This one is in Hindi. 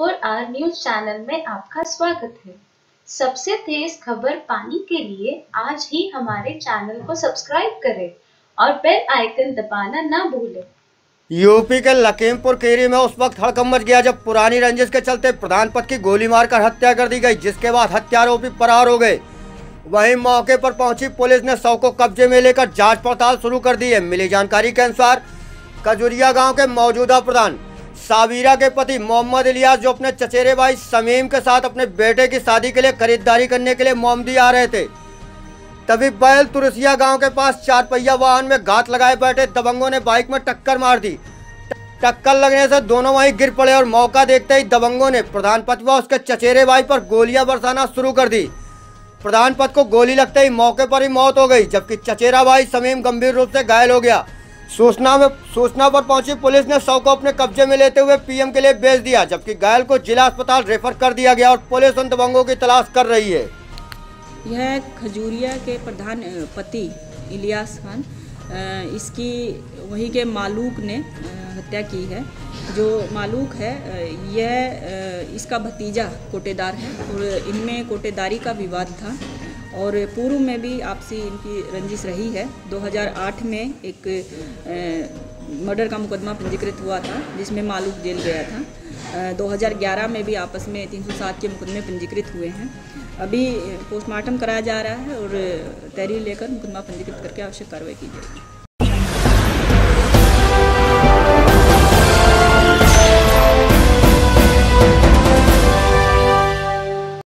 24 आवर न्यूज चैनल में आपका स्वागत है। सबसे तेज खबर पाने के लिए आज ही हमारे चैनल को सब्सक्राइब करें और बेल आइकन दबाना ना भूलें। यूपी के लखीमपुर खीरी में उस वक्त हड़कंप मच गया जब पुरानी रंजिश के चलते प्रधान पद की गोली मारकर हत्या कर दी गई, जिसके बाद हत्यारोपी फरार हो गए। वहीं मौके पर पहुंची पुलिस ने शव को कब्जे में लेकर जाँच पड़ताल शुरू कर दी है। मिली जानकारी के अनुसार कजुरिया गाँव के मौजूदा प्रधान साबिरा के पति मोहम्मद इलियास, जो अपने चचेरे भाई समीम के साथ अपने बेटे की शादी के लिए खरीदारी करने के लिए मोमदी आ रहे थे, तभी बैल तुरसिया गांव के पास चार पहिया वाहन में घात लगाए बैठे दबंगों ने बाइक में टक्कर मार दी। टक्कर लगने से दोनों वहीं गिर पड़े और मौका देखते ही दबंगों ने प्रधान पति व उसके चचेरे भाई पर गोलियां बरसाना शुरू कर दी। प्रधान पति को गोली लगते ही मौके पर ही मौत हो गई, जबकि चचेरा भाई समीम गंभीर रूप से घायल हो गया। सूचना पर पहुंची पुलिस ने शव को अपने कब्जे में लेते हुए पीएम के लिए भेज दिया, जबकि घायल को जिला अस्पताल रेफर कर दिया गया और पुलिस उन दबंगों की तलाश कर रही है। यह खजूरिया के प्रधान पति इलियास खान, इसकी वही के मालूक ने हत्या की है। जो मालूक है यह इसका भतीजा कोटेदार है और इनमें कोटेदारी का विवाद था और पूर्व में भी आपसी इनकी रंजिश रही है। 2008 में एक मर्डर का मुकदमा पंजीकृत हुआ था जिसमें मालूक जेल गया था। 2011 में भी आपस में 307 के मुकदमे पंजीकृत हुए हैं। अभी पोस्टमार्टम कराया जा रहा है और तहरीर लेकर मुकदमा पंजीकृत करके आवश्यक कार्रवाई की जाएगी।